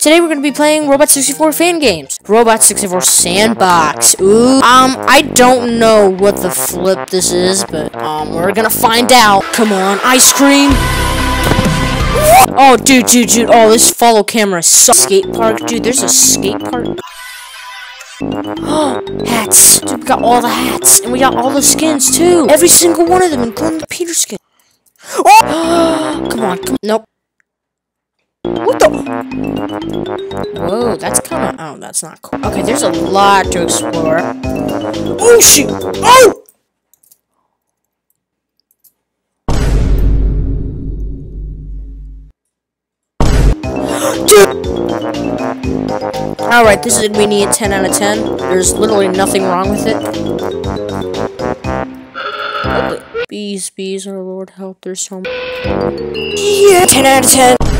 Today we're going to be playing Robot 64 fan games. Robot 64 Sandbox. Ooh. I don't know what the flip this is, but we're going to find out. Come on, ice cream. Oh, dude. Oh, this follow camera sucks. Skate park, dude. There's a skate park. Oh, hats. Dude, we got all the hats, and we got all the skins too. Every single one of them, including the Peter skin. Oh, come on. Nope. What the? Whoa, that's kind of. Oh, that's not cool. Okay, there's a lot to explore. Oh shoot! Oh! Dude! All right, this is gonna be a 10 out of 10. There's literally nothing wrong with it. Bees, our Lord help. There's so many. Yeah, 10 out of 10.